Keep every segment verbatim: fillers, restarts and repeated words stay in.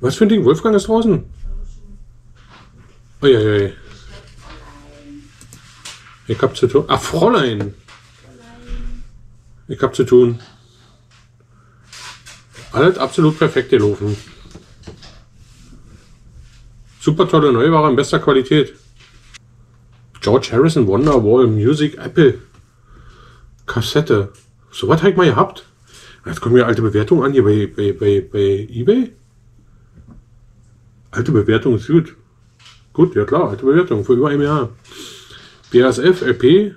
Was für ein Ding? Wolfgang ist draußen? Uiuiui. Ich hab zu tun. Ach, Fräulein! Ich hab zu tun. Alles absolut perfekt gelaufen. Super tolle Neuware in bester Qualität. George Harrison, Wonderwall, Music, Apple. Kassette. So was habe ich mal gehabt. Jetzt kommen hier alte Bewertungen an, hier bei, bei, bei, bei eBay. Alte Bewertung ist gut. Gut, ja klar, alte Bewertung, vor über einem Jahr. B A S F, L P,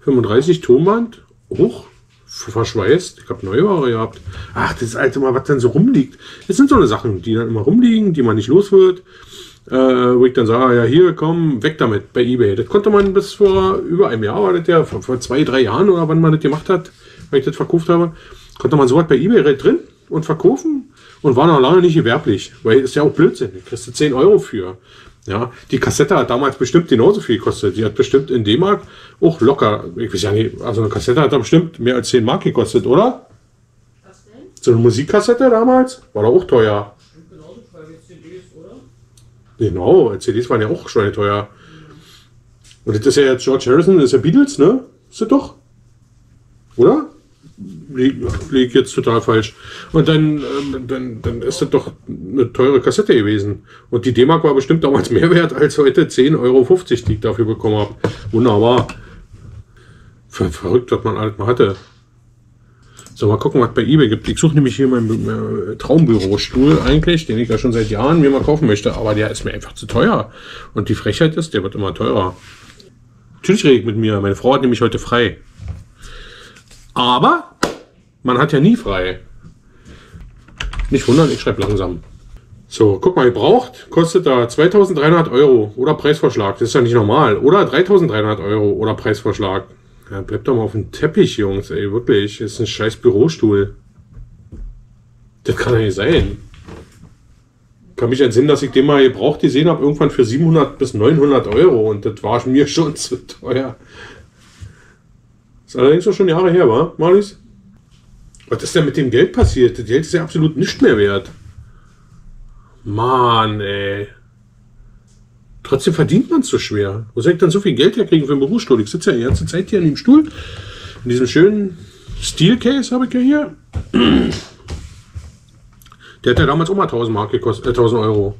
fünfunddreißig, Tonband, hoch, verschweißt. Ich habe Neuware gehabt. Ach, das alte Mal, was dann so rumliegt. Das sind so eine Sachen, die dann immer rumliegen, die man nicht los wird. Äh, wo ich dann sage, ja hier, komm, weg damit bei eBay. Das konnte man bis vor über einem Jahr, war das ja, vor, vor zwei, drei Jahren oder wann man das gemacht hat, weil ich das verkauft habe, konnte man sowas bei eBay drin und verkaufen und war noch lange nicht gewerblich, weil ist ja auch Blödsinn, da kriegst du zehn Euro für. Ja, die Kassette hat damals bestimmt genauso viel gekostet, die hat bestimmt in D-Mark auch locker, ich weiß ja nicht, also eine Kassette hat da bestimmt mehr als zehn Mark gekostet, oder? Was denn? So eine Musikkassette damals, war doch auch teuer. Genau, C Ds waren ja auch schweineteuer. Und das ist ja jetzt George Harrison, das ist ja Beatles, ne? Ist das doch? Oder? Liegt jetzt total falsch. Und dann, dann, dann ist das doch eine teure Kassette gewesen. Und die D-Mark war bestimmt damals mehr wert als heute zehn Euro fünfzig, die ich dafür bekommen habe. Wunderbar. Verrückt, was man alles mal hatte. So, mal gucken, was bei eBay gibt. Ich suche nämlich hier meinen äh, Traumbürostuhl eigentlich, den ich ja schon seit Jahren mir mal kaufen möchte, aber der ist mir einfach zu teuer. Und die Frechheit ist, der wird immer teurer. Natürlich rede ich mit mir. Meine Frau hat nämlich heute frei. Aber man hat ja nie frei. Nicht wundern, ich schreibe langsam. So, guck mal, ihr braucht, kostet da zweitausenddreihundert Euro oder Preisvorschlag. Das ist ja nicht normal. Oder dreitausenddreihundert Euro oder Preisvorschlag. Ja, bleibt doch mal auf dem Teppich, Jungs, ey, wirklich. Das ist ein scheiß Bürostuhl. Das kann ja nicht sein. Kann mich entsinnen, dass ich den mal gebraucht gesehen habe, irgendwann für siebenhundert bis neunhundert Euro. Und das war mir schon zu teuer. Das ist allerdings auch schon Jahre her, wa, Marlies? Was ist denn mit dem Geld passiert? Das Geld ist ja absolut nicht mehr wert. Mann, ey. Trotzdem verdient man es so schwer. Wo soll ich dann so viel Geld herkriegen für einen Bürostuhl? Ich sitze ja die ganze Zeit hier an dem Stuhl. In diesem schönen Steelcase habe ich ja hier. Der hat ja damals auch mal tausend Mark gekostet, äh, tausend Euro.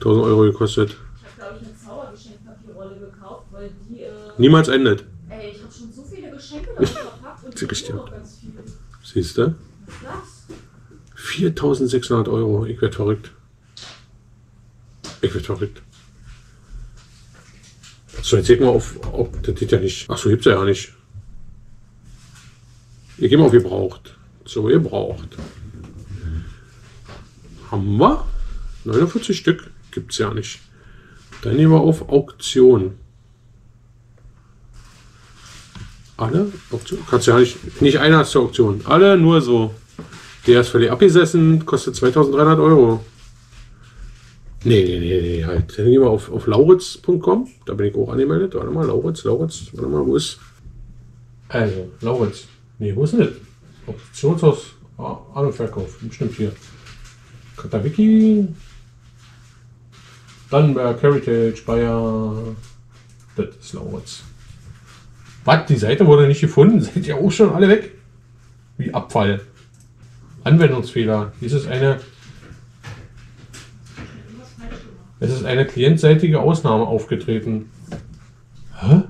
tausend Euro gekostet. Ich habe, glaube ich, eine Zaubergeschenkpapierrolle gekauft, weil die... Äh Niemals endet. Ey, ich habe schon so viele Geschenke da verpackt und ich kriege noch ganz viele. Siehst du? Was ist das? viertausendsechshundert Euro. Ich werde verrückt. Ich werde verrückt. So, jetzt seht mal auf, auf. Das geht ja nicht. Achso, gibt's ja nicht. Ihr geht mal auf, ihr braucht. So, ihr braucht. Haben wir? neunundvierzig Stück gibt's ja nicht. Dann nehmen wir auf Auktion. Alle? Auktion? Kannst du ja nicht. Nicht einer ist zur Auktion. Alle nur so. Der ist völlig abgesessen, kostet zweitausenddreihundert Euro. Nee, nee, nee, nee, halt. Dann gehen wir auf, auf Lauritz punkt com. Da bin ich auch angemeldet. Warte mal, Lauritz, Lauritz. Warte mal, wo ist... Also, Lauritz. Nee, wo ist denn das? Auktionshaus. Ah, An- und Verkauf. Bestimmt hier. Katawiki. Dannenberg, Heritage, Bayer. Das ist Lauritz. Was? Die Seite wurde nicht gefunden? Seid ihr auch schon alle weg? Wie Abfall. Anwendungsfehler. Dies ist eine... Es ist eine klientseitige Ausnahme aufgetreten. Hä?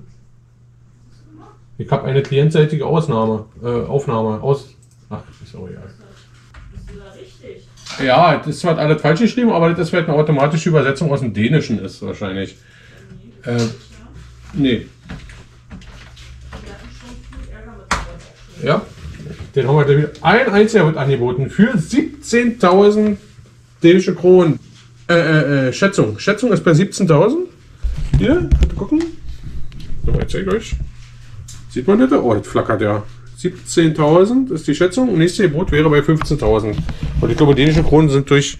Ich habe eine klientseitige Ausnahme, äh, Aufnahme, aus... Ach, ist auch egal. Ist das richtig? Ja, das ist zwar alles falsch geschrieben, aber das ist halt eine automatische Übersetzung aus dem Dänischen ist wahrscheinlich. Äh, nee. Ja, den haben wir wieder. Ein einziger wird angeboten für siebzehntausend dänische Kronen. Äh, äh, Schätzung. Schätzung ist bei siebzehntausend. Hier, gucken. So, ich zeige euch. Sieht man das? Oh, das flackert ja. siebzehntausend ist die Schätzung. Und nächste Gebot wäre bei fünfzehntausend. Und ich glaube, dänische Kronen sind durch.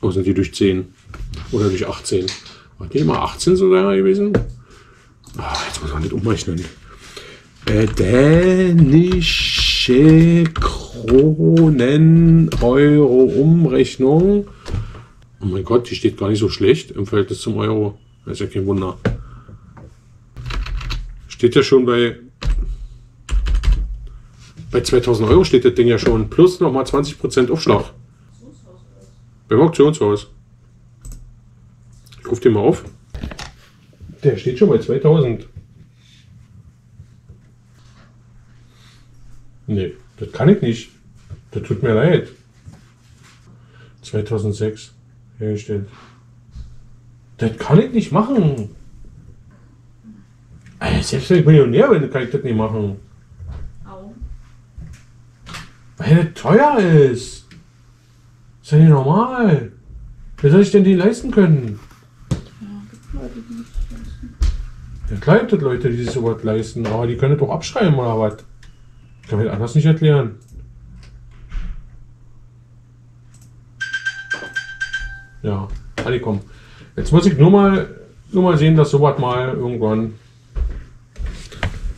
Oh, sind die durch zehn? Oder durch achtzehn? War die mal achtzehn so da gewesen? Oh, jetzt muss man nicht umrechnen. Äh, dänische Kronen Euro Umrechnung. Oh mein Gott, die steht gar nicht so schlecht im Verhältnis zum Euro. Das ist ja kein Wunder. Steht ja schon bei bei zweitausend Euro steht das Ding ja schon. Plus nochmal zwanzig Prozent Aufschlag. Beim Auktionshaus. Ich rufe den mal auf. Der steht schon bei zweitausend. Nee, das kann ich nicht. Das tut mir leid. zweitausendsechs hergestellt. Das kann ich nicht machen. Also selbst wenn ich Millionär bin, kann ich das nicht machen. Warum? Weil das teuer ist. Ist ja nicht normal. Wie soll ich denn die leisten können? Ja, Leute, die nicht leisten. Ja klar, gibt es Leute, die sich sowas leisten, aber die können doch abschreiben oder was? Ich kann mir das anders nicht erklären. Ja, alle kommen. Jetzt muss ich nur mal, nur mal sehen, dass sowas mal irgendwann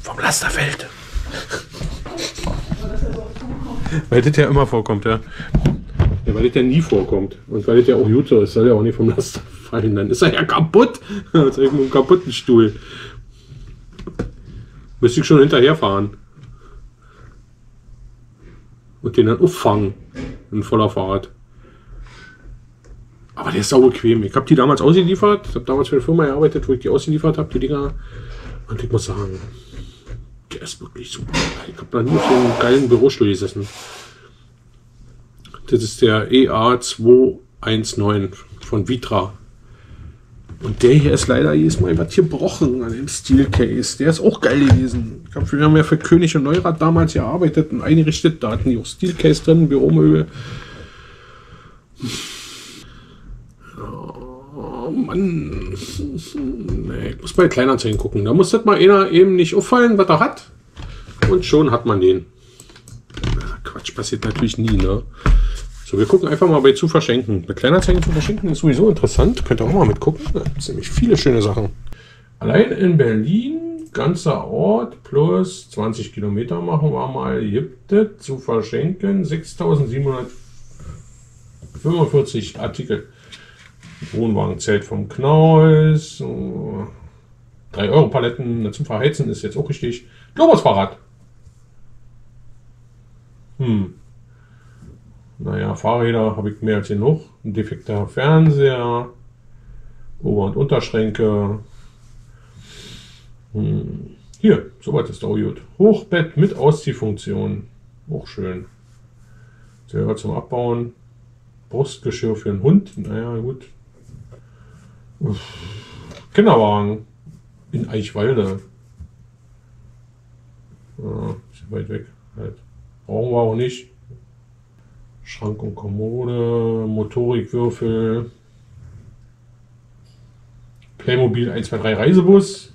vom Laster fällt. Weil das ja immer vorkommt, ja. Ja, weil das ja nie vorkommt. Und weil das ja auch gut so ist, soll ja auch nicht vom Laster fallen. Dann ist er ja kaputt. Das ist irgendwo ein kaputten Stuhl. Müsste ich schon hinterherfahren. Und den dann auffangen. In voller Fahrt. Aber der ist sau bequem. Ich habe die damals ausgeliefert. Ich habe damals für eine Firma gearbeitet, wo ich die ausgeliefert habe, die Dinger. Und ich muss sagen, der ist wirklich super. Ich habe noch nie auf so einem geilen Bürostuhl gesessen. Das ist der E A zwei eins neun von Vitra. Und der hier ist leider jedes Mal was gebrochen an dem Steelcase. Der ist auch geil gewesen. Ich habe ja für König und Neurath damals gearbeitet und eingerichtet. Da hatten die auch Steelcase drin, Büromöbel. Oh Mann. Nee, ich muss bei Kleinanzeigen gucken. Da muss das mal einer eben nicht auffallen, was er hat. Und schon hat man den. Na, Quatsch, passiert natürlich nie, ne? So, wir gucken einfach mal bei zu verschenken. Bei Kleinanzeigen zu verschenken ist sowieso interessant. Könnt ihr auch mal mitgucken. Da gibt es nämlich viele schöne Sachen. Allein in Berlin, ganzer Ort, plus zwanzig Kilometer machen wir mal, gibt es zu verschenken sechstausendsiebenhundertfünfundvierzig Artikel. Wohnwagenzelt vom Knaus. drei Euro Paletten zum Verheizen ist jetzt auch richtig. Globusfahrrad. Hm. Naja, Fahrräder habe ich mehr als genug. Ein defekter Fernseher. Ober- und Unterschränke. Hm. Hier, soweit ist auch gut. Hochbett mit Ausziehfunktion. Auch schön. Selber zum Abbauen. Brustgeschirr für einen Hund. Naja, gut. Uff. Kinderwagen. In Eichwalde. Ja, ist weit weg. Halt. Brauchen wir auch nicht. Schrank und Kommode, Motorikwürfel, Playmobil eins zwei drei Reisebus,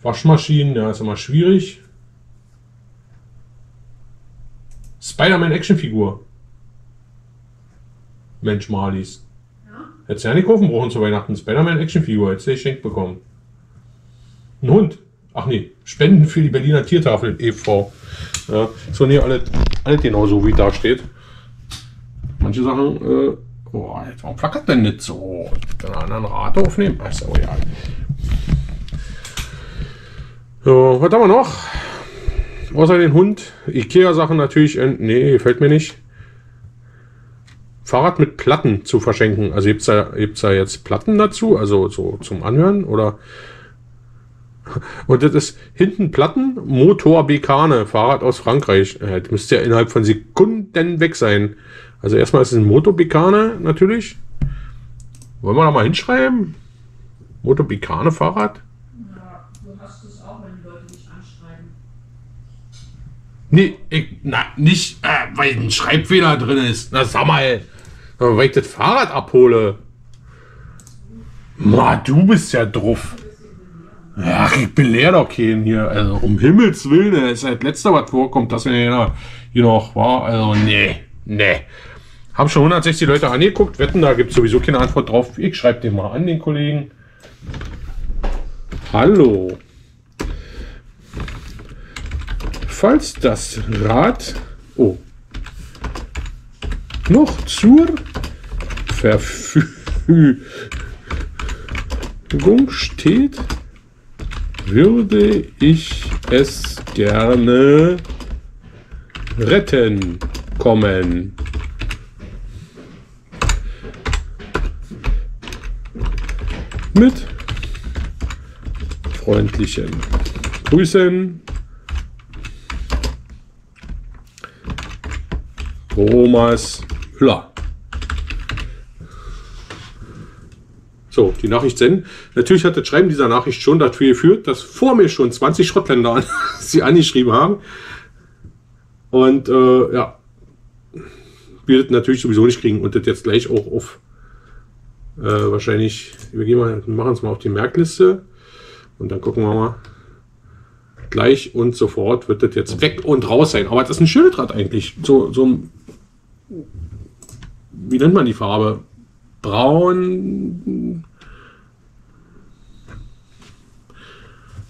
Waschmaschinen, ja, ist immer schwierig. Spider-Man Actionfigur. Mensch, Marlies. Ja? Hättest du ja nicht kaufen brauchen zu Weihnachten. Spider-Man Actionfigur, hättest du ja geschenkt bekommen. Ein Hund. Ach nee, Spenden für die Berliner Tiertafel e V Ja, so, nee, alles, alles genauso wie da steht. Manche Sachen, äh, boah, warum flackert denn nicht so? Ich kann einen anderen Rat aufnehmen. Ach so, ja. So, was haben wir noch? Außer den Hund. Ikea-Sachen natürlich, äh, nee, gefällt mir nicht. Fahrrad mit Platten zu verschenken. Also gibt es da, gibt's da jetzt Platten dazu, also so zum Anhören oder... Und das ist hinten Platten, Motorbikane, Fahrrad aus Frankreich. Das müsste ja innerhalb von Sekunden weg sein. Also erstmal ist es ein Motorbikane natürlich. Wollen wir da mal hinschreiben? Motorbikane, Fahrrad? Ja, du hast es auch, wenn die Leute nicht anschreiben. Nee, ich, na, nicht, äh, weil ein Schreibfehler drin ist. Na sag mal, weil ich das Fahrrad abhole. Ma, du bist ja drauf. Ach, ich belehr doch keinen hier. Also, um Himmels Willen, das ist halt letzter, was vorkommt, dass mir hier noch war. Also, nee, nee. Haben schon hundertsechzig Leute angeguckt. Wetten, da gibt es sowieso keine Antwort drauf. Ich schreibe den mal an, den Kollegen. Hallo. ebenfalls das Rad oh, noch zur Verfügung steht, würde ich es gerne retten kommen. Mit freundlichen Grüßen, Thomas Müller. So, die Nachricht senden. Natürlich hat das Schreiben dieser Nachricht schon dazu geführt, dass vor mir schon zwanzig Schottländer an, sie angeschrieben haben. Und äh, ja, wir das natürlich sowieso nicht kriegen und das jetzt gleich auch auf äh, wahrscheinlich, wir gehen mal, machen es mal auf die Merkliste und dann gucken wir mal. Gleich und sofort wird das jetzt weg und raus sein. Aber das ist ein schönes Rad eigentlich. So, so ein, wie nennt man die Farbe? Braun.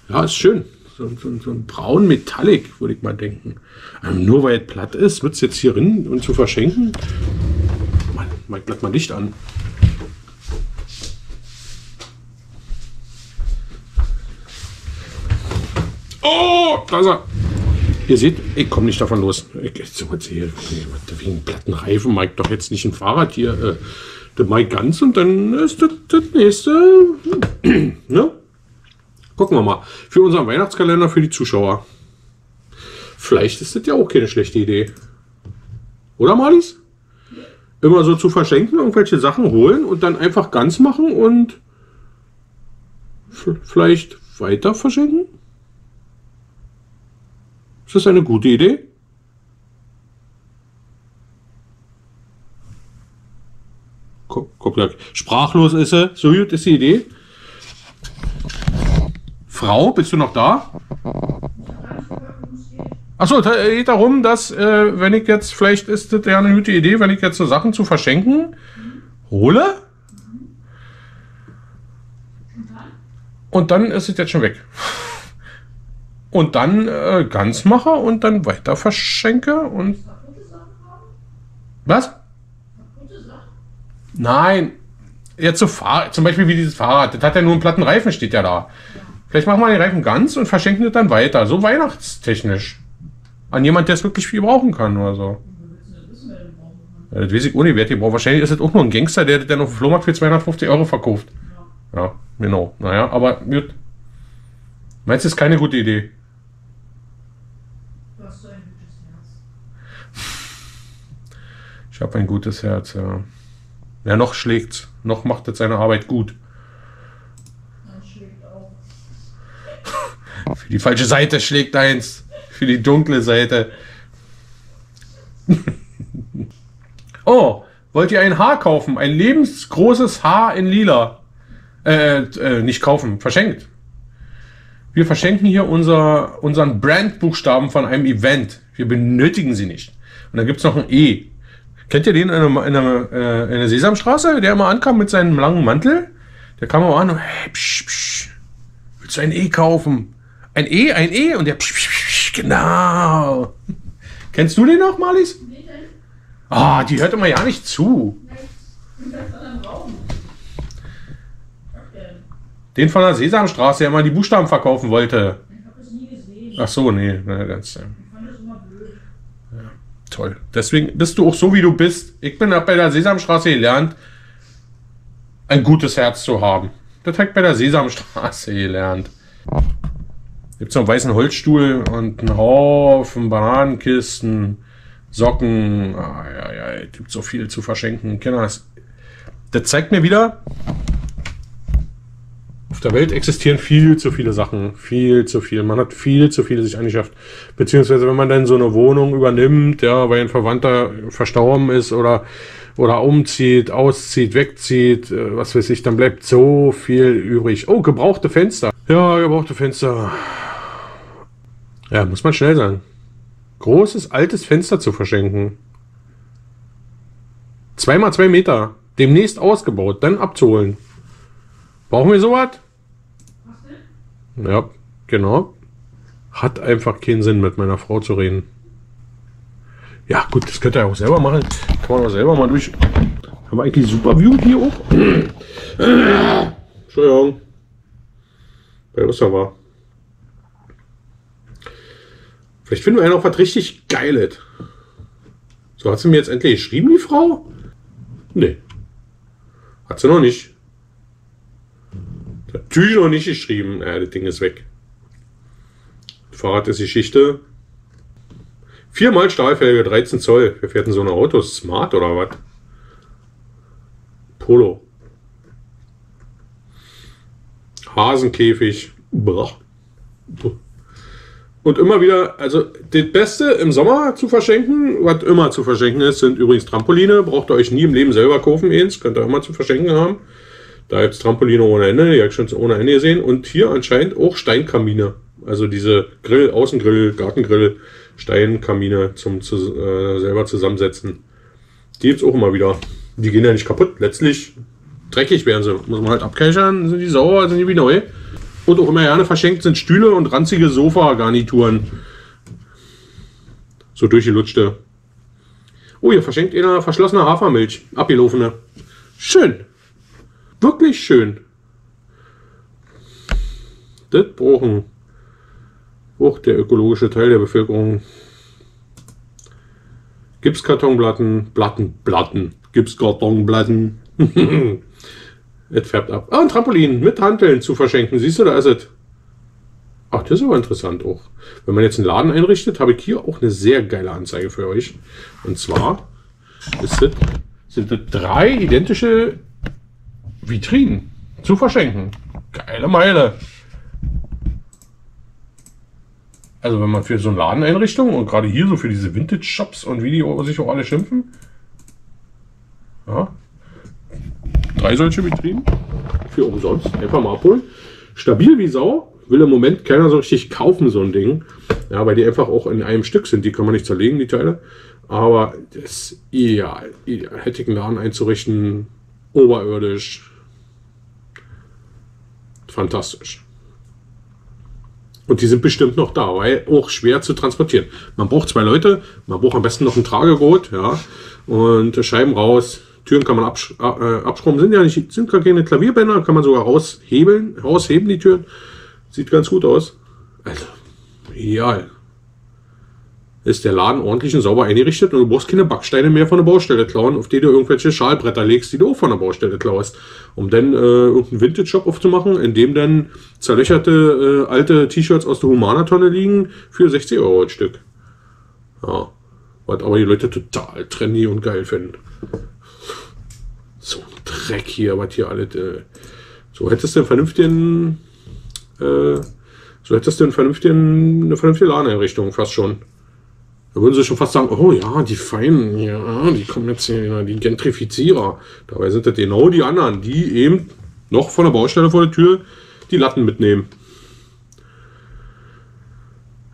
Ja, ist schön. So, so, so ein braun Metallic, würde ich mal denken. Also nur weil es platt ist, wird es jetzt hier hin und zu verschenken. Mann, mal glatt mal Licht an. Oh, da ist er. Ihr seht, ich komme nicht davon los. Ich jetzt hier, wegen platten Reifen mag ich doch jetzt nicht ein Fahrrad hier. Äh, das mag ich ganz und dann ist das, das nächste. Ne? Gucken wir mal. Für unseren Weihnachtskalender, für die Zuschauer. Vielleicht ist das ja auch keine schlechte Idee. Oder, Marlies? Immer so zu verschenken, irgendwelche Sachen holen und dann einfach ganz machen und vielleicht weiter verschenken? Ist das eine gute Idee? Guck, guck, sprachlos ist er. So gut ist die Idee. Frau, bist du noch da? Achso, da geht darum, dass, äh, wenn ich jetzt, vielleicht ist das ja eine gute Idee, wenn ich jetzt so Sachen zu verschenken hole. Und dann ist es jetzt schon weg. Und dann äh, ganz mache und dann weiter verschenke und... Was? Nein. Jetzt so Fahr zum Beispiel wie dieses Fahrrad. Das hat ja nur einen platten Reifen, steht ja da. Vielleicht machen wir den Reifen ganz und verschenken das dann weiter. So weihnachtstechnisch. An jemand, der es wirklich viel brauchen kann oder so. Ja, das weiß ich ohne Wert. Wahrscheinlich ist das auch nur ein Gangster, der das dann auf dem Flohmarkt für zweihundertfünfzig Euro verkauft. Ja, ja genau. Naja, aber gut. Meinst du, das ist keine gute Idee? Du hast so ein gutes Herz. Ich habe ein gutes Herz, ja. Ja, noch schlägt's. Noch macht es seine Arbeit gut. Dann schlägt auch. Für die falsche Seite schlägt eins. Für die dunkle Seite. Oh, wollt ihr ein Haar kaufen? Ein lebensgroßes Haar in lila. Äh, äh nicht kaufen, verschenkt. Wir verschenken hier unser, unseren Brandbuchstaben von einem Event. Wir benötigen sie nicht. Und dann gibt es noch ein E. Kennt ihr den in einer, in einer, in einer Sesamstraße, der immer ankam mit seinem langen Mantel? Der kam immer an und hey, psch, psch, willst du ein E kaufen? Ein E, ein E und der psch, psch, psch, genau. Kennst du den noch, Marlies? Nee, nein. Ah, die hört immer ja nicht zu. Nein. Den von der Sesamstraße, der immer die Buchstaben verkaufen wollte. Ich habe das nie gesehen. Ach so, nee. Na, ganz, ja. Ich fand das immer blöd. Ja, toll. Deswegen bist du auch so, wie du bist. Ich bin bei der Sesamstraße gelernt, ein gutes Herz zu haben. Das habe ich bei der Sesamstraße gelernt. Gibt es noch einen weißen Holzstuhl und einen Haufen Bananenkisten, Socken. Ah, ja, ja, es gibt so viel zu verschenken. Kinder, das, das zeigt mir wieder... Auf der Welt existieren viel zu viele Sachen, viel zu viel. Man hat viel zu viele sich angeschafft. Beziehungsweise wenn man dann so eine Wohnung übernimmt, ja, weil ein Verwandter verstorben ist oder, oder umzieht, auszieht, wegzieht, was weiß ich, dann bleibt so viel übrig. Oh, gebrauchte Fenster. Ja, gebrauchte Fenster. Ja, muss man schnell sein. Großes, altes Fenster zu verschenken. Zweimal zwei Meter. Demnächst ausgebaut, dann abzuholen. Brauchen wir sowas? Was denn? Ja, genau. Hat einfach keinen Sinn, mit meiner Frau zu reden. Ja gut, das könnt ihr auch selber machen. Kann man auch selber mal durch. Haben wir eigentlich Superview hier auch? Entschuldigung. Wer ist da war? Vielleicht finden wir ja noch was richtig Geiles. So, hat sie mir jetzt endlich geschrieben, die Frau? Nee. Hat sie noch nicht. Natürlich noch nicht geschrieben. Ja, das Ding ist weg. Fahrrad ist Geschichte. Viermal Stahlfelge, dreizehn Zoll. Wir fährt in so ein Auto? Smart oder was? Polo. Hasenkäfig. Boah. Und immer wieder, also das Beste im Sommer zu verschenken, was immer zu verschenken ist, sind übrigens Trampoline. Braucht ihr euch nie im Leben selber kaufen, eins. Könnt ihr immer zu verschenken haben. Da gibt es Trampoline ohne Ende, die habe ich schon ohne Ende gesehen. Und hier anscheinend auch Steinkamine. Also diese Grill, Außengrill, Gartengrill, Steinkamine zum zu, äh, selber zusammensetzen. Die gibt es auch immer wieder. Die gehen ja nicht kaputt. Letztlich dreckig werden sie. Muss man halt abkechern, sind die sauer, sind die wie neu. Und auch immer gerne verschenkt sind Stühle und ranzige Sofagarnituren. So durchgelutschte. Oh, hier verschenkt einer verschlossene Hafermilch. Abgelaufene. Schön. Wirklich schön. Das brauchen auch der ökologische Teil der Bevölkerung. Gipskartonplatten, Platten, Platten. Gipskartonplatten. Es färbt ab. Ah, ein Trampolin mit Hanteln zu verschenken. Siehst du, da ist es. Ach, das ist aber interessant auch. Wenn man jetzt einen Laden einrichtet, habe ich hier auch eine sehr geile Anzeige für euch. Und zwar ist das, sind das drei identische Vitrinen zu verschenken. Geile Meile. Also wenn man für so eine Ladeneinrichtung und gerade hier so für diese Vintage-Shops und wie die sich auch alle schimpfen. Ja. Drei solche Vitrinen für umsonst. Einfach mal abholen. Stabil wie Sau. Will im Moment keiner so richtig kaufen, so ein Ding. Ja, weil die einfach auch in einem Stück sind. Die kann man nicht zerlegen, die Teile. Aber das ist ideal. ideal. Hätte ich einen Laden einzurichten. Oberirdisch. Fantastisch. Und die sind bestimmt noch da, weil auch schwer zu transportieren. Man braucht zwei Leute, man braucht am besten noch ein Tragegerät, ja. Und Scheiben raus, Türen kann man absch äh, abschrauben, sind ja nicht, sind gar keine Klavierbänder, kann man sogar raushebeln, rausheben die Türen. Sieht ganz gut aus. Also, ja. Ist der Laden ordentlich und sauber eingerichtet und du brauchst keine Backsteine mehr von der Baustelle klauen, auf die du irgendwelche Schalbretter legst, die du auch von der Baustelle klaust, um dann äh, irgendeinen Vintage-Shop aufzumachen, in dem dann zerlöcherte äh, alte T-Shirts aus der Humana-Tonne liegen für sechzig Euro ein Stück. Ja, was aber die Leute total trendy und geil finden. So ein Dreck hier, was hier alle... Äh, so hättest du einen vernünftigen... Äh, so hättest du einen vernünftigen, eine vernünftige Ladeneinrichtung fast schon. Da würden sie schon fast sagen, oh ja, die Feinen, ja, die kommen jetzt hier, die Gentrifizierer. Dabei sind das genau die anderen, die eben noch von der Baustelle vor der Tür die Latten mitnehmen.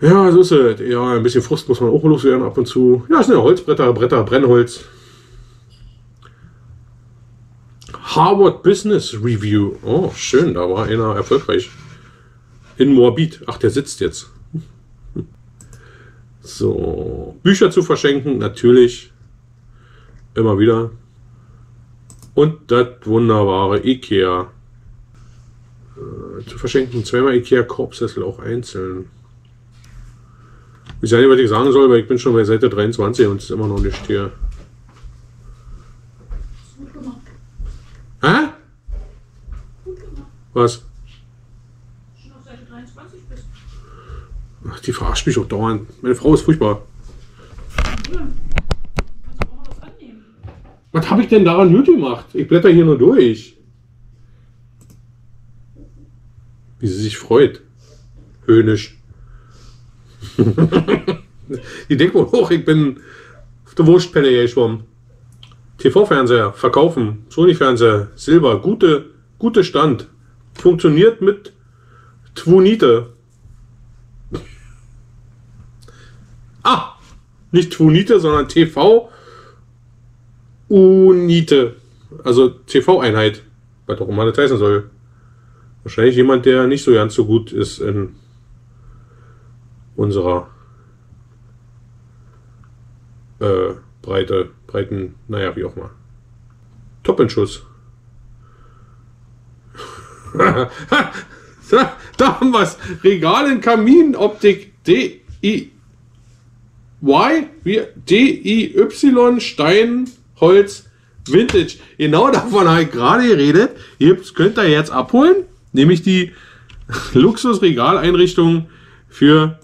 Ja, so ist es. Ja, ein bisschen Frust muss man auch loswerden ab und zu. Ja, es sind ja Holzbretter, Bretter, Brennholz. Harvard Business Review. Oh, schön, da war einer erfolgreich. In Moabit. Ach, der sitzt jetzt. So, Bücher zu verschenken, natürlich, immer wieder. Und das wunderbare Ikea äh, zu verschenken, zweimal Ikea Korbsessel, auch einzeln. Ich weiß nicht, was ich sagen soll, weil ich bin schon bei Seite dreiundzwanzig und es ist immer noch nicht hier. Gut gemacht. Hä? Gut gemacht. Was? Die verarscht mich auch dauernd. Meine Frau ist furchtbar. Ja, kannst auch mal was annehmen. Was habe ich denn daran gut gemacht? Ich blätter hier nur durch. Wie sie sich freut. Höhnisch. Die denkt wohl hoch, ich bin auf der Wurstpelle hier geschwommen. T V-Fernseher, verkaufen. Sony-Fernseher, Silber, gute, gute Stand. Funktioniert mit Twunite. Ah, nicht T V-Unite, sondern T V-Unite. Also T V-Einheit. Was auch immer das heißen soll. Wahrscheinlich jemand, der nicht so ganz so gut ist in unserer äh, Breite, Breiten, naja, wie auch mal. Toppenschuss. Da haben wir es. Regal in Kaminoptik D I Y. D I Y Stein, Holz, Vintage. Genau davon habe ich gerade geredet. Ihr könnt da jetzt abholen. Nämlich die Luxusregaleinrichtung für...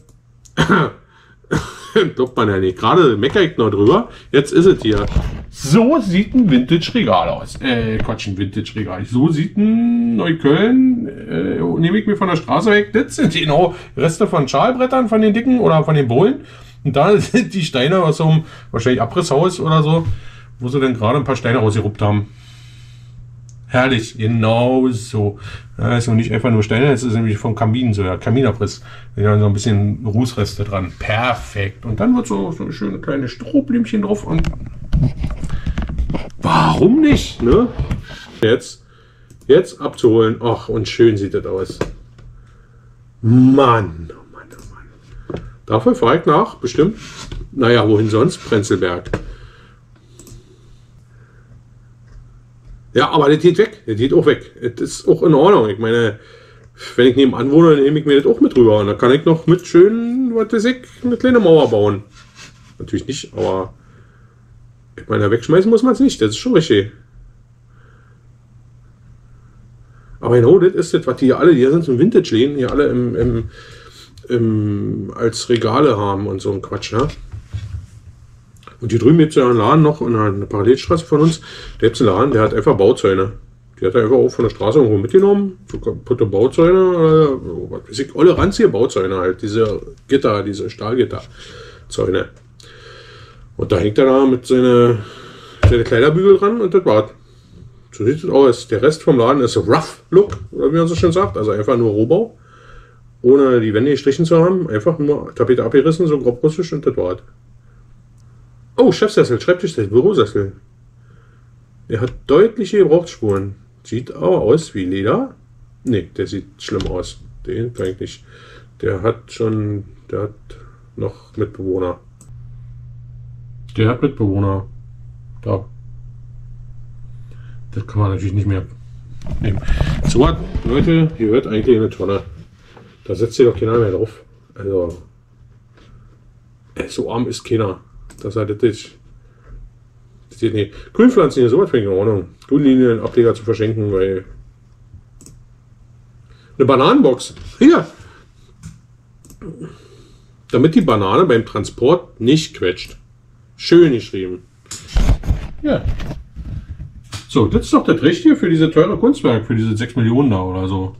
Glaubt man ja nicht. Gerade meckere ich noch drüber. Jetzt ist es hier. So sieht ein Vintage-Regal aus. Äh, Quatsch, ein Vintage-Regal. So sieht ein Neukölln, äh, nehme ich mir von der Straße weg. Das sind genau Reste von Schalbrettern, von den dicken oder von den Bohlen. Und da sind die Steine aus so einem wahrscheinlich Abrisshaus oder so, wo sie dann gerade ein paar Steine rausgeruppt haben. Herrlich, genau so. Das ist noch nicht einfach nur Steine, das ist nämlich vom Kamin, so der Kaminabriss. Da sind so ein bisschen Rußreste dran. Perfekt. Und dann wird so, so schöne kleine Strohblümchen drauf und warum nicht, ne? Jetzt, jetzt abzuholen. Ach, und schön sieht das aus. Mann, oh Mann, oh Mann. Dafür fahre ich nach, bestimmt. Naja, wohin sonst? Prenzlberg. Ja, aber das geht weg. Das geht auch weg. Das ist auch in Ordnung. Ich meine, wenn ich nebenan wohne, nehme ich mir das auch mit rüber. Und dann kann ich noch mit schön, was weiß ich, eine kleine Mauer bauen. Natürlich nicht, aber ich meine, wegschmeißen muss man es nicht. Das ist schon richtig. Aber genau, das ist das, was die hier alle, die hier sind zum Vintage-Läden, hier alle im, im, im, als Regale haben und so ein Quatsch, ne? Und hier drüben gibt es ja einen Laden noch in einer Parallelstraße von uns. Da gibt es einen Laden, der hat einfach Bauzäune. Die hat er einfach auch von der Straße irgendwo mitgenommen. So kaputte Bauzäune. Oh, was weiß ich, alle Ranz hier Bauzäune halt. Diese Gitter, diese Stahlgitterzäune. Und da hängt er da mit seine, seine Kleiderbügel dran und das war's. So sieht es aus. Der Rest vom Laden ist Rough Look, oder wie man so schön sagt. Also einfach nur Rohbau. Ohne die Wände gestrichen zu haben. Einfach nur Tapete abgerissen, so grob russisch und das war's. Oh, Chefsessel, Schreibtischsessel, Bürosessel. Er hat deutliche Gebrauchsspuren. Sieht aber aus wie Leder. Ne, der sieht schlimm aus. Den kann ich nicht. Der hat schon, der hat noch Mitbewohner. Der hat Mitbewohner. Da. Das kann man natürlich nicht mehr nehmen. So, Leute, ihr hört eigentlich eine Tonne. Da setzt ihr doch keiner mehr drauf. Also, so arm ist keiner. Das hat das nicht. Das geht nicht. Grünpflanzen hier, sowas finde ich in Ordnung. Grünlinien, Ableger zu verschenken, weil. Eine Bananenbox. Hier! Damit die Banane beim Transport nicht quetscht. Schön geschrieben. Ja. So, das ist doch das Richtige für diese teure Kunstwerk, für diese sechs Millionen da oder so.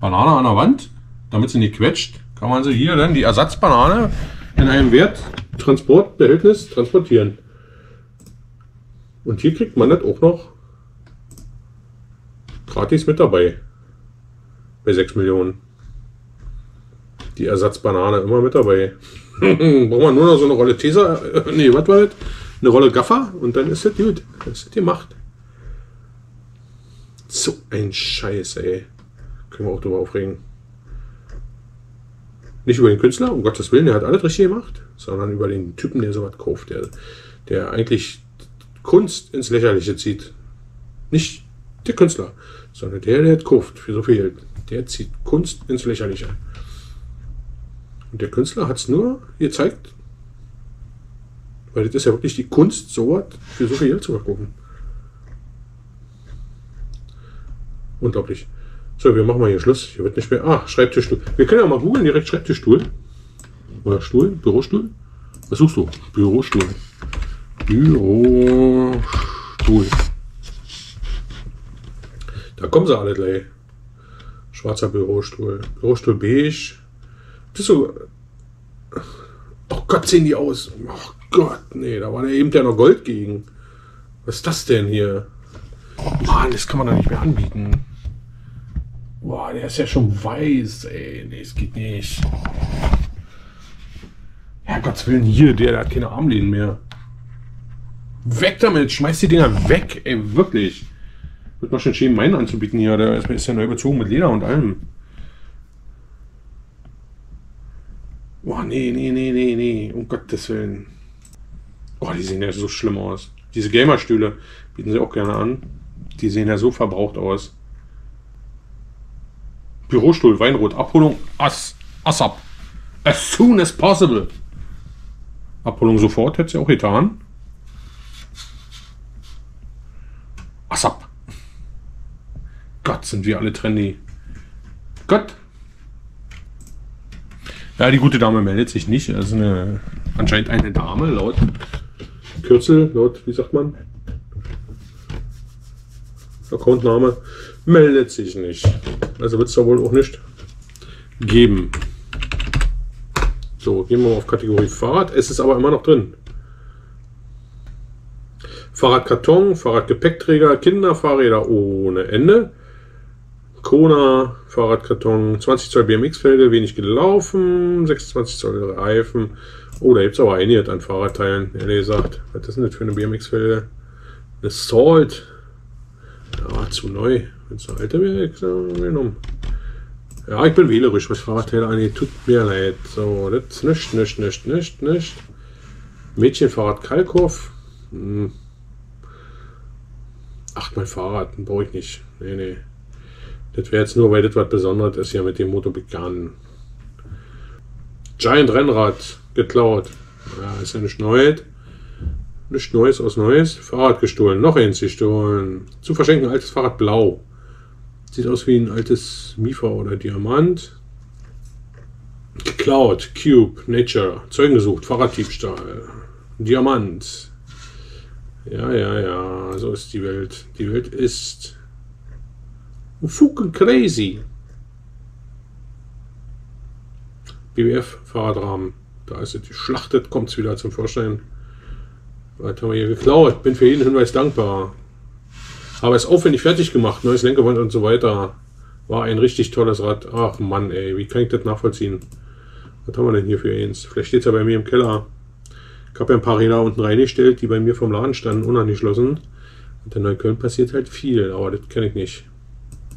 Banane an der Wand, damit sie nicht quetscht, kann man sie hier dann die Ersatzbanane in einem Wert. Transportbehältnis transportieren. Und hier kriegt man das auch noch gratis mit dabei. Bei sechs Millionen. Die Ersatzbanane immer mit dabei. Braucht man nur noch so eine Rolle Tesa, nee, was war das? Eine Rolle Gaffer und dann ist das gut. Das ist die Macht. So ein Scheiß, ey. Können wir auch drüber aufregen. Nicht über den Künstler, um Gottes Willen, der hat alles richtig gemacht, sondern über den Typen, der sowas kauft, der, der eigentlich Kunst ins Lächerliche zieht. Nicht der Künstler, sondern der, der kauft für so viel Geld. Der zieht Kunst ins Lächerliche. Und der Künstler hat es nur gezeigt, weil das ist ja wirklich die Kunst, sowas für so viel Geld zu verkaufen. Unglaublich. So, wir machen mal hier Schluss. Hier wird nicht mehr... Ah, Schreibtischstuhl. Wir können ja mal googeln, direkt Schreibtischstuhl. Oder Stuhl? Bürostuhl? Was suchst du? Bürostuhl. Bürostuhl. Da kommen sie alle gleich. Schwarzer Bürostuhl. Bürostuhl beige. Das ist so... Oh Gott, sehen die aus. Oh Gott, nee, da war ja eben ja noch Gold gegen. Was ist das denn hier? Mann, das kann man doch nicht mehr anbieten. Boah, der ist ja schon weiß, ey. Nee, es geht nicht. Herrgott's Willen, hier, der, der hat keine Armlehnen mehr. Weg damit, schmeiß die Dinger weg, ey, wirklich. Wird mal schön schämen, meinen anzubieten hier. Der ist ja neu bezogen mit Leder und allem. Oh, nee, nee, nee, nee, nee. Um Gottes Willen. Oh, die sehen ja so schlimm aus. Diese Gamerstühle bieten sie auch gerne an. Die sehen ja so verbraucht aus. Bürostuhl, Weinrot, Abholung, Ass, ASAP. As soon as possible. Abholung sofort, hätte sie auch getan. ASAP. Gott, sind wir alle trendy. Gott. Ja, die gute Dame meldet sich nicht. Das ist eine, anscheinend eine Dame, laut Kürzel, laut, wie sagt man? Accountname meldet sich nicht. Also wird es da wohl auch nicht geben. So, gehen wir mal auf Kategorie Fahrrad. Es ist aber immer noch drin. Fahrradkarton, Fahrradgepäckträger, Kinderfahrräder ohne Ende. Kona, Fahrradkarton, zwanzig Zoll B M X-Felge, wenig gelaufen, sechsundzwanzig Zoll Reifen. Oh, da gibt es aber einiges an Fahrradteilen, ehrlich gesagt. Was ist denn das für eine B M X-Felge? Eine Salt. Ja, zu neu. Wenn es eine alte wäre, ich genommen. Ja, ich bin wählerisch, was Fahrradteile angeht. Tut mir leid. So, das ist nicht, nicht, nicht, nicht, nicht. Mädchenfahrrad Kalkhoff. Hm. Ach, mein Fahrrad, den brauche ich nicht. Nee, nee. Das wäre jetzt nur, weil das was Besonderes ist hier mit dem Motorbikane. Giant Rennrad, geklaut. Ja, ist ja nicht neu. Nichts Neues aus Neues. Fahrrad gestohlen, noch eins gestohlen. Zu verschenken, altes Fahrrad blau. Sieht aus wie ein altes Mifa oder Diamant. Geklaut, Cube, Nature. Zeugen gesucht, Fahrraddiebstahl. Diamant. Ja, ja, ja, so ist die Welt. Die Welt ist fucking crazy. B W F, Fahrradrahmen. Da ist es geschlachtet, kommt es wieder zum Vorschein. Was haben wir hier geklaut? Bin für jeden Hinweis dankbar. Aber es ist aufwendig fertig gemacht. Neues Lenkerband und so weiter. War ein richtig tolles Rad. Ach Mann, ey. Wie kann ich das nachvollziehen? Was haben wir denn hier für eins? Vielleicht steht es ja bei mir im Keller. Ich habe ja ein paar Räder unten reingestellt, die bei mir vom Laden standen, unangeschlossen. Und in Neukölln passiert halt viel. Aber das kenne ich nicht.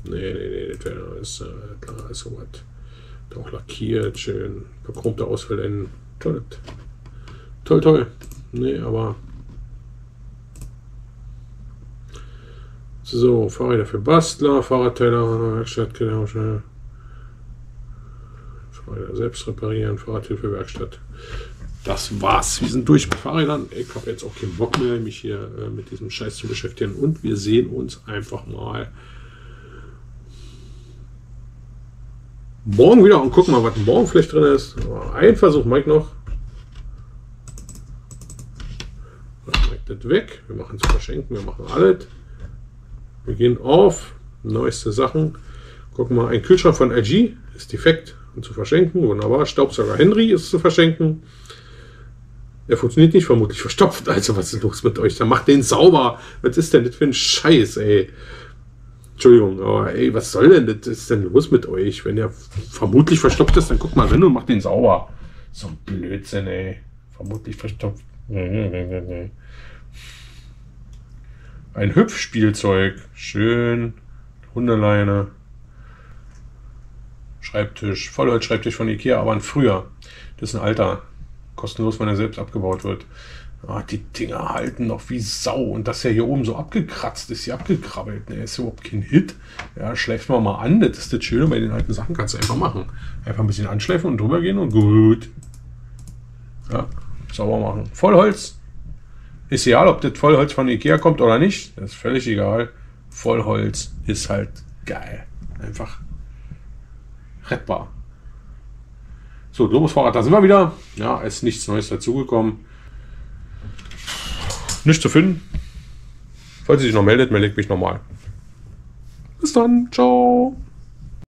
Nee, nee, nee. Das wäre alles äh, klar. Ist so was. Auch lackiert. Schön. Verchromte Ausfallenden. Toll. Toll, toll. Nee, aber... So, Fahrräder für Bastler, Fahrradteile, Werkstatt, genau, schnell. Fahrräder selbst reparieren, Fahrradhilfe, Werkstatt. Das war's. Wir sind durch mit Fahrrädern. Ich habe jetzt auch keinen Bock mehr, mich hier äh, mit diesem Scheiß zu beschäftigen. Und wir sehen uns einfach mal morgen wieder und gucken mal, was morgen vielleicht drin ist. Ein Versuch, Mike noch. Mike das weg. Wir machen es verschenken, wir machen alles. Wir gehen auf neueste Sachen. Gucken mal, ein Kühlschrank von L G ist defekt und zu verschenken. Wunderbar. Staubsauger Henry ist zu verschenken. Er funktioniert nicht, vermutlich verstopft. Also, was ist los mit euch? Dann macht den sauber. Was ist denn das für ein Scheiß, ey? Entschuldigung, aber ey, was soll denn das? Was ist denn los mit euch? Wenn der vermutlich verstopft ist, dann guckt mal rein und macht den sauber. So ein Blödsinn, ey. Vermutlich verstopft. Ein Hüpfspielzeug. Schön. Hundeleine. Schreibtisch. Vollholzschreibtisch von Ikea, aber ein früher. Das ist ein alter. Kostenlos, wenn er selbst abgebaut wird. Ah, die Dinger halten noch wie Sau. Und dass er hier oben so abgekratzt ist, hier abgekrabbelt. Ne, ist überhaupt kein Hit. Ja, schleift man mal an. Das ist das Schöne bei den alten Sachen. Kannst du einfach machen. Einfach ein bisschen anschleifen und drüber gehen und gut. Ja, sauber machen. Vollholz. Ist egal, ob das Vollholz von Ikea kommt oder nicht. Das ist völlig egal. Vollholz ist halt geil. Einfach rettbar. So, Globusfahrrad, da sind wir wieder. Ja, ist nichts Neues dazugekommen. Nichts zu finden. Falls ihr sich noch meldet, melde ich mich nochmal. Bis dann. Ciao.